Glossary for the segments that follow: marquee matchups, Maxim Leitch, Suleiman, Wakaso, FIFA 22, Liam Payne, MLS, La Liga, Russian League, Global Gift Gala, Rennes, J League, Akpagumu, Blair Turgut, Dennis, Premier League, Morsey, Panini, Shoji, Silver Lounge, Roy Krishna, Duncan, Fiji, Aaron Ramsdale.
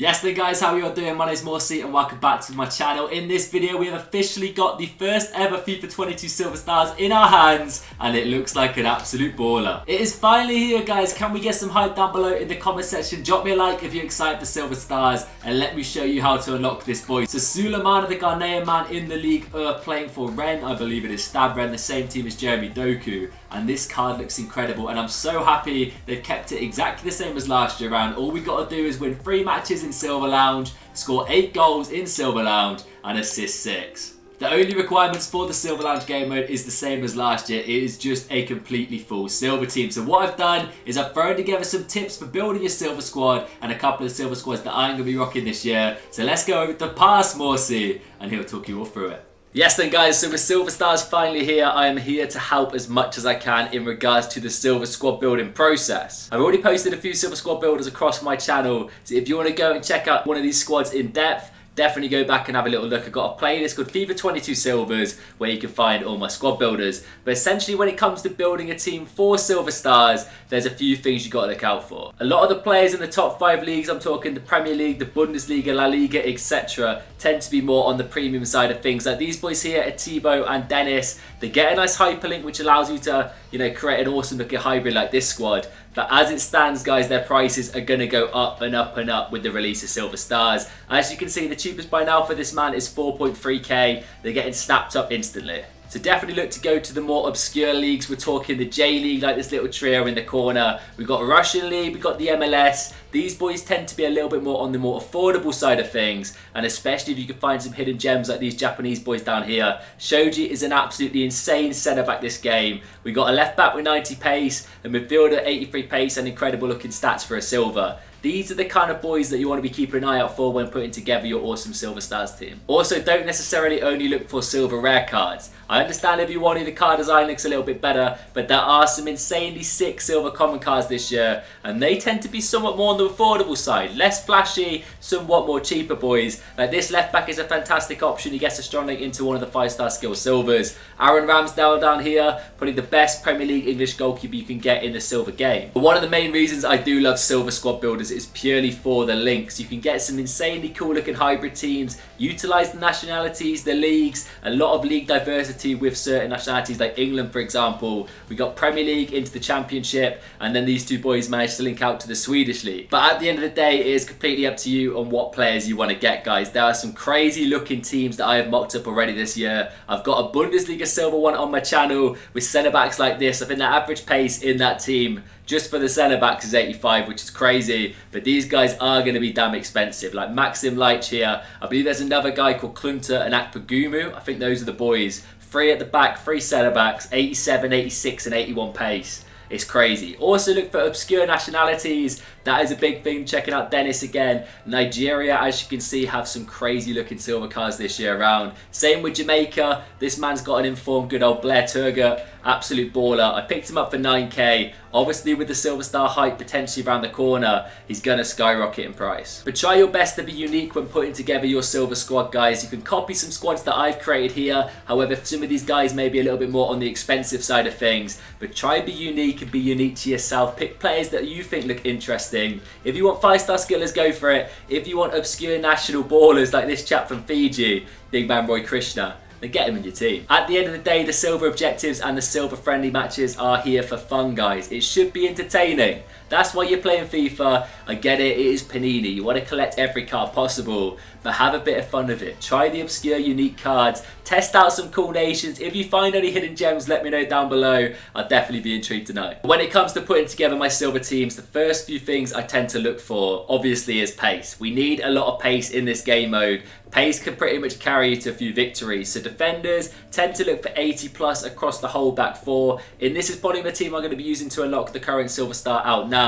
Yes there guys, how are you all doing? My name is Morsey and welcome back to my channel. In this video we have officially got the first ever FIFA 22 Silver Stars in our hands and it looks like an absolute baller. It is finally here guys, can we get some hype down below in the comment section? Drop me a like if you're excited for Silver Stars and let me show you how to unlock this boy. So Suleiman, the Ghanaian man in the league, playing for Rennes, I believe it is Stade Rennais, the same team as Jeremy Doku. And this card looks incredible and I'm so happy they've kept it exactly the same as last year round. All we got to do is win 3 matches in Silver Lounge, score 8 goals in Silver Lounge and assist 6. The only requirements for the Silver Lounge game mode is the same as last year. It is just a completely full silver team. So what I've done is I've thrown together some tips for building your silver squad and a couple of silver squads that I'm going to be rocking this year. So let's go over to Pass Morsey and he'll talk you all through it. Yes then guys, so with Silver Stars finally here, I am here to help as much as I can in regards to the Silver Squad building process. I've already posted a few Silver Squad builders across my channel, so if you want to go and check out one of these squads in depth, definitely go back and have a little look. I've got a playlist called FIFA 22 Silvers where you can find all my squad builders. But essentially when it comes to building a team for Silver Stars, there's a few things you got to look out for. A lot of the players in the top 5 leagues, I'm talking the Premier League, the Bundesliga, La Liga, etc., tend to be more on the premium side of things. Like these boys here, Atebo and Dennis, they get a nice hyperlink which allows you to, you know, create an awesome looking hybrid like this squad. But as it stands guys, their prices are going to go up and up and up with the release of Silver Stars. As you can see, the cheapest by now for this man is 4.3k. They're getting snapped up instantly. So definitely look to go to the more obscure leagues. We're talking the J League, like this little trio in the corner. We've got Russian League, we've got the MLS. These boys tend to be a little bit more on the more affordable side of things. And especially if you can find some hidden gems like these Japanese boys down here. Shoji is an absolutely insane centre-back this game. We've got a left-back with 90 pace, a midfielder 83 pace, and incredible looking stats for a silver. These are the kind of boys that you want to be keeping an eye out for when putting together your awesome Silver Stars team. Also, don't necessarily only look for silver rare cards. I understand if you wanted the card design looks a little bit better, but there are some insanely sick silver common cards this year, and they tend to be somewhat more on the affordable side. Less flashy, somewhat more cheaper boys. Like this left back is a fantastic option. He gets a strong link into one of the 5-star skill silvers. Aaron Ramsdale down here, probably the best Premier League English goalkeeper you can get in the silver game. But one of the main reasons I do love silver squad builders is purely for the links. You can get some insanely cool looking hybrid teams, utilise the nationalities, the leagues, a lot of league diversity with certain nationalities like England for example. We got Premier League into the Championship and then these two boys managed to link out to the Swedish League. But at the end of the day it is completely up to you on what players you want to get guys. There are some crazy looking teams that I have mocked up already this year. I've got a Bundesliga silver one on my channel with centre backs like this. I think the average pace in that team just for the centre-backs is 85, which is crazy, but these guys are going to be damn expensive. Like Maxim Leitch here, I believe there's another guy called Klunter and Akpagumu, I think those are the boys. 3 at the back, 3 centre-backs, 87, 86 and 81 pace. It's crazy. Also look for obscure nationalities. That is a big thing, checking out Dennis again. Nigeria, as you can see, have some crazy looking silver cards this year around. Same with Jamaica. This man's got an informed good old Blair Turgut. Absolute baller. I picked him up for 9k. Obviously with the Silver Star hype potentially around the corner, he's going to skyrocket in price. But try your best to be unique when putting together your silver squad guys. You can copy some squads that I've created here. However, some of these guys may be a little bit more on the expensive side of things. But try and be unique. Be unique to yourself. Pick players that you think look interesting. If you want 5-star skillers, go for it. If you want obscure national ballers like this chap from Fiji, big man Roy Krishna, then get him in your team. At the end of the day, the silver objectives and the silver friendly matches are here for fun guys. It should be entertaining. That's why you're playing FIFA. I get it, it is Panini. You want to collect every card possible, but have a bit of fun with it. Try the obscure, unique cards. Test out some cool nations. If you find any hidden gems, let me know down below. I'll definitely be intrigued to know. When it comes to putting together my silver teams, the first few things I tend to look for, obviously, is pace. We need a lot of pace in this game mode. Pace can pretty much carry you to a few victories. So defenders tend to look for 80 plus across the whole back 4. And this is probably the team I'm going to be using to unlock the current Silver Star out now.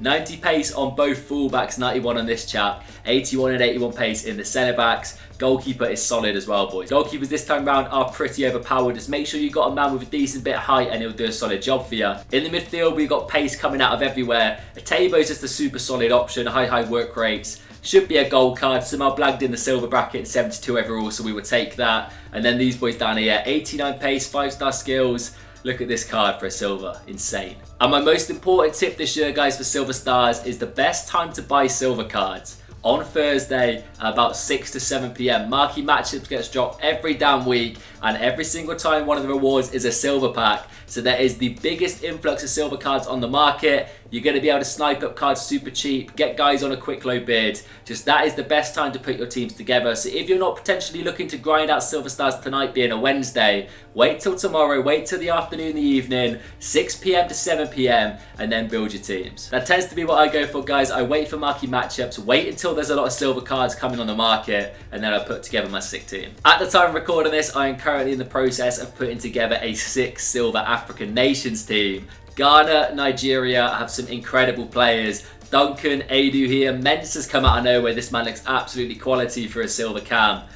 90 pace on both fullbacks, 91 on this chap, 81 and 81 pace in the centre-backs. Goalkeeper is solid as well, boys. Goalkeepers this time round are pretty overpowered. Just make sure you got a man with a decent bit of height and he'll do a solid job for you. In the midfield, we've got pace coming out of everywhere. Atebo is just a super solid option, high work rates. Should be a goal card. Somehow blagged in the silver bracket, 72 overall, so we will take that. And then these boys down here, 89 pace, 5-star skills. Look at this card for a silver, insane. And my most important tip this year guys for Silver Stars is the best time to buy silver cards. on Thursday about 6 to 7 p.m. Marquee Matchups gets dropped every damn week, and every single time one of the rewards is a silver pack. So there is the biggest influx of silver cards on the market. You're going to be able to snipe up cards super cheap, get guys on a quick low bid. Just that is the best time to put your teams together. So if you're not potentially looking to grind out Silver Stars tonight being a Wednesday, wait till tomorrow, wait till the afternoon, the evening, 6 p.m. to 7 p.m. and then build your teams. That tends to be what I go for, guys. I wait for marquee matchups, wait until there's a lot of silver cards coming on the market, and then I put together my sick team. At the time of recording this, I am currently in the process of putting together a 6 silver African nations team. Ghana, Nigeria have some incredible players. Duncan, Adu here. Men's has come out of nowhere. This man looks absolutely quality for a silver cam.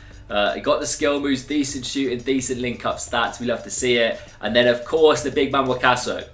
He got the skill moves, decent shooting, decent link-up stats. We love to see it. And then, of course, the big man Wakaso.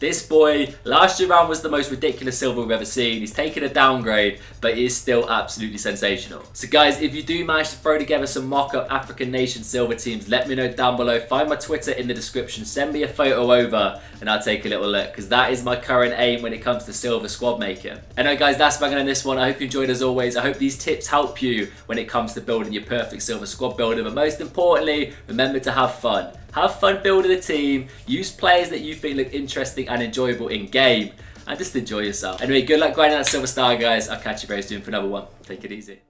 This boy, last year round was the most ridiculous silver we've ever seen. He's taken a downgrade, but he is still absolutely sensational. So guys, if you do manage to throw together some mock-up African nation silver teams, let me know down below. Find my Twitter in the description, send me a photo over, and I'll take a little look, because that is my current aim when it comes to silver squad making. Anyway guys, that's banging on this one. I hope you enjoyed as always. I hope these tips help you when it comes to building your perfect silver squad builder, but most importantly, remember to have fun. Have fun building a team, use players that you think look interesting and enjoyable in game, and just enjoy yourself. Anyway, good luck grinding that silver star, guys. I'll catch you very soon for another one. Take it easy.